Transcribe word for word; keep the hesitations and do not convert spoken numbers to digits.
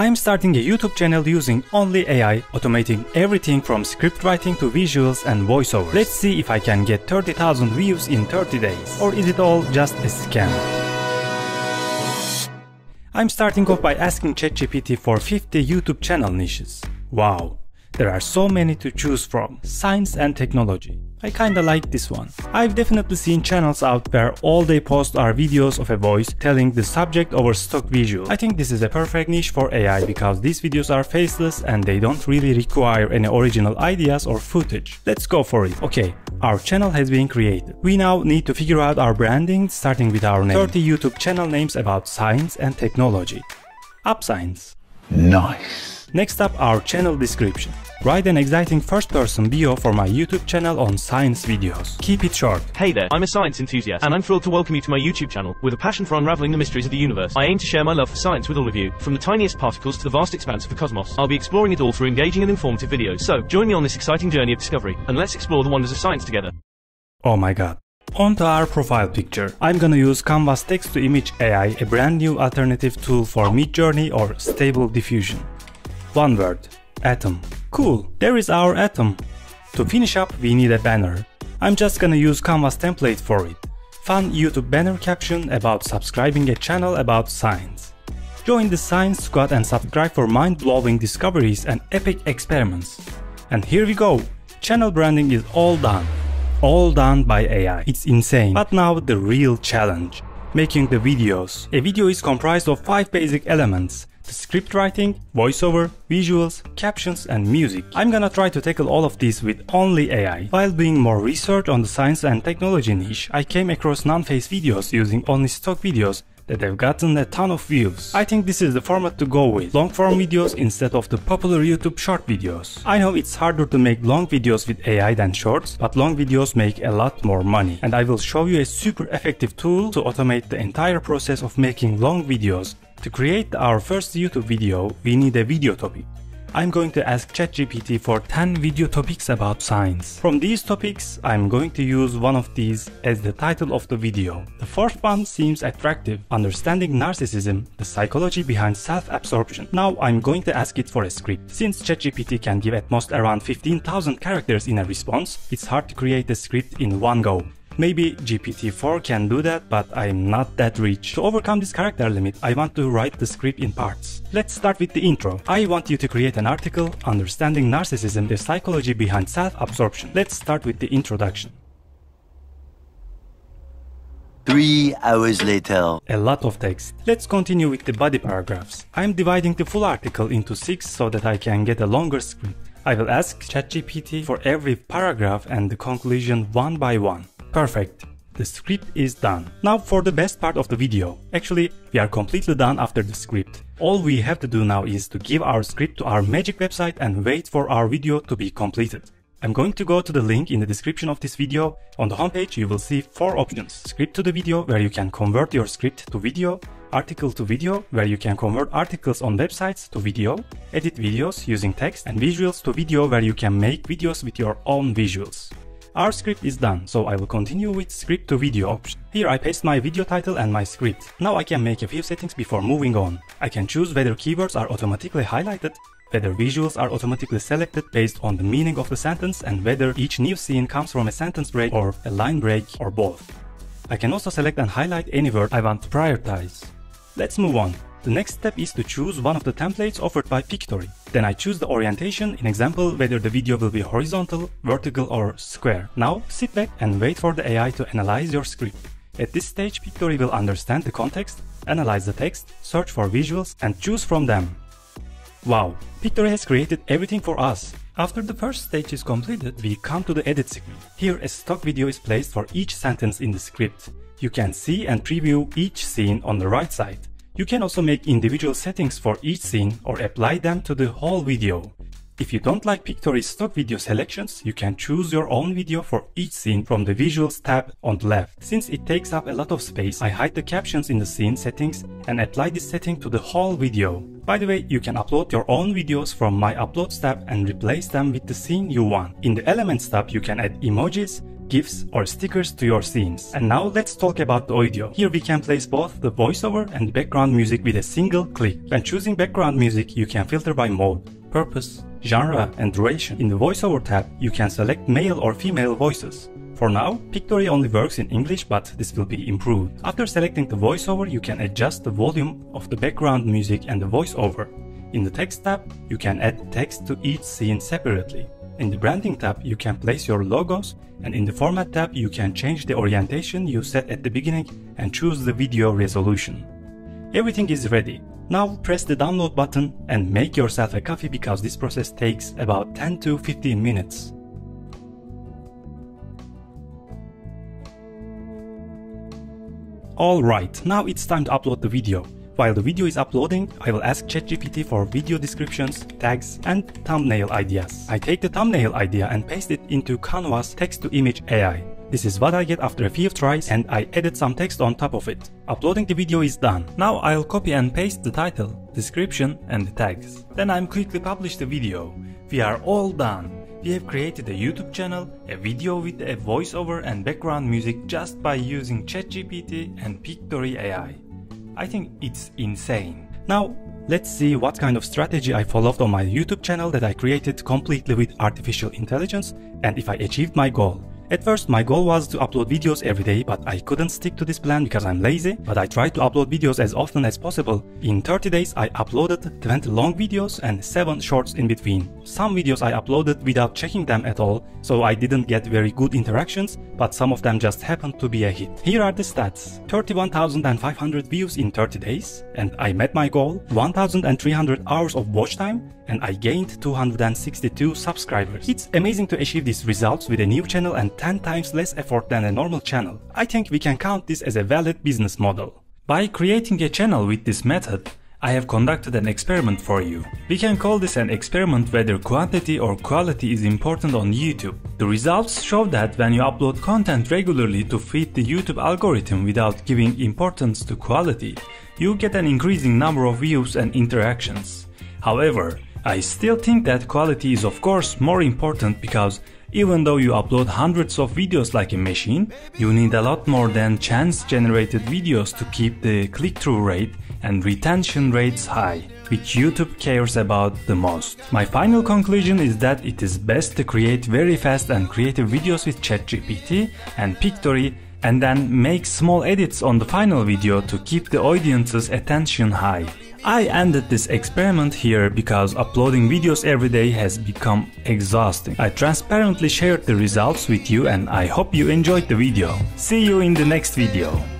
I'm starting a YouTube channel using only A I, automating everything from script writing to visuals and voiceovers. Let's see if I can get thirty thousand views in thirty days. Or is it all just a scam? I'm starting off by asking ChatGPT for fifty YouTube channel niches. Wow, there are so many to choose from. Science and technology. I kinda like this one. I've definitely seen channels out where all they post are videos of a voice telling the subject over stock visual. I think this is a perfect niche for A I because these videos are faceless and they don't really require any original ideas or footage. Let's go for it. Okay, our channel has been created. We now need to figure out our branding, starting with our name. thirty YouTube channel names about science and technology. Up science. Nice. Next up, our channel description. Write an exciting first-person bio for my YouTube channel on science videos. Keep it short. Hey there, I'm a science enthusiast, and I'm thrilled to welcome you to my YouTube channel. With a passion for unraveling the mysteries of the universe, I aim to share my love for science with all of you. From the tiniest particles to the vast expanse of the cosmos, I'll be exploring it all through engaging and informative videos. So, join me on this exciting journey of discovery, and let's explore the wonders of science together. Oh my god. On to our profile picture. I'm gonna use Canva's text-to-image A I, a brand new alternative tool for Midjourney or Stable Diffusion. One word, atom. Cool, there is our atom. To finish up, we need a banner. I'm just gonna use Canva's template for it. Fun YouTube banner caption about subscribing a channel about science. Join the science squad and subscribe for mind-blowing discoveries and epic experiments. And here we go, channel branding is all done. All done by A I. It's insane. But now the real challenge, making the videos. A video is comprised of five basic elements. Script writing, voiceover, visuals, captions and music. I'm gonna try to tackle all of this with only A I. While doing more research on the science and technology niche, I came across non-face videos using only stock videos that have gotten a ton of views. I think this is the format to go with. Long-form videos instead of the popular YouTube short videos. I know it's harder to make long videos with A I than shorts, but long videos make a lot more money. And I will show you a super effective tool to automate the entire process of making long videos. To create our first YouTube video, we need a video topic. I'm going to ask ChatGPT for ten video topics about science. From these topics, I'm going to use one of these as the title of the video. The fourth one seems attractive, understanding narcissism, the psychology behind self-absorption. Now I'm going to ask it for a script. Since ChatGPT can give at most around fifteen thousand characters in a response, it's hard to create a script in one go. Maybe G P T four can do that, but I'm not that rich. To overcome this character limit, I want to write the script in parts. Let's start with the intro. I want you to create an article, Understanding Narcissism, the Psychology Behind Self-Absorption. Let's start with the introduction. Three hours later. A lot of text. Let's continue with the body paragraphs. I'm dividing the full article into six so that I can get a longer script. I will ask ChatGPT for every paragraph and the conclusion one by one. Perfect. The script is done. Now for the best part of the video. Actually, we are completely done after the script. All we have to do now is to give our script to our magic website and wait for our video to be completed. I'm going to go to the link in the description of this video. On the homepage, you will see four options. Script to the video, where you can convert your script to video. Article to video, where you can convert articles on websites to video. Edit videos using text. And visuals to video, where you can make videos with your own visuals. Our script is done, so I will continue with script to video option. Here I paste my video title and my script. Now I can make a few settings before moving on. I can choose whether keywords are automatically highlighted, whether visuals are automatically selected based on the meaning of the sentence, and whether each new scene comes from a sentence break or a line break or both. I can also select and highlight any word I want to prioritize. Let's move on. The next step is to choose one of the templates offered by Pictory. Then I choose the orientation, in example whether the video will be horizontal, vertical or square. Now sit back and wait for the A I to analyze your script. At this stage Pictory will understand the context, analyze the text, search for visuals and choose from them. Wow, Pictory has created everything for us. After the first stage is completed, we come to the edit section. Here a stock video is placed for each sentence in the script. You can see and preview each scene on the right side. You can also make individual settings for each scene or apply them to the whole video. If you don't like Pictory's stock video selections, you can choose your own video for each scene from the Visuals tab on the left. Since it takes up a lot of space, I hide the captions in the scene settings and apply this setting to the whole video. By the way, you can upload your own videos from My Uploads tab and replace them with the scene you want. In the Elements tab, you can add emojis, GIFs, or stickers to your scenes. And now let's talk about the audio. Here we can place both the voiceover and background music with a single click. When choosing background music, you can filter by mode, purpose, genre, and duration. In the voiceover tab, you can select male or female voices. For now, Pictory only works in English, but this will be improved. After selecting the voiceover, you can adjust the volume of the background music and the voiceover. In the text tab, you can add text to each scene separately. In the branding tab, you can place your logos, and in the format tab, you can change the orientation you set at the beginning and choose the video resolution. Everything is ready. Now press the download button and make yourself a copy, because this process takes about ten to fifteen minutes. Alright, now it's time to upload the video. While the video is uploading, I will ask ChatGPT for video descriptions, tags, and thumbnail ideas. I take the thumbnail idea and paste it into Canva's text-to-image A I. This is what I get after a few tries, and I added some text on top of it. Uploading the video is done. Now I'll copy and paste the title, description, and the tags. Then I'm quickly publish the video. We are all done. We have created a YouTube channel, a video with a voiceover and background music just by using ChatGPT and Pictory A I. I think it's insane. Now, let's see what kind of strategy I followed on my YouTube channel that I created completely with artificial intelligence, and if I achieved my goal. At first, my goal was to upload videos every day, but I couldn't stick to this plan because I'm lazy, but I tried to upload videos as often as possible. In thirty days, I uploaded twenty long videos and seven shorts in between. Some videos I uploaded without checking them at all, so I didn't get very good interactions, but some of them just happened to be a hit. Here are the stats. thirty-one thousand five hundred views in thirty days, and I met my goal. one thousand three hundred hours of watch time, and I gained two hundred sixty-two subscribers. It's amazing to achieve these results with a new channel and ten times less effort than a normal channel. I think we can count this as a valid business model. By creating a channel with this method, I have conducted an experiment for you. We can call this an experiment whether quantity or quality is important on YouTube. The results show that when you upload content regularly to feed the YouTube algorithm without giving importance to quality, you get an increasing number of views and interactions. However, I still think that quality is of course more important, because even though you upload hundreds of videos like a machine, you need a lot more than chance-generated videos to keep the click-through rate and retention rates high, which YouTube cares about the most. My final conclusion is that it is best to create very fast and creative videos with ChatGPT and Pictory, and then make small edits on the final video to keep the audience's attention high. I ended this experiment here because uploading videos every day has become exhausting. I transparently shared the results with you, and I hope you enjoyed the video. See you in the next video.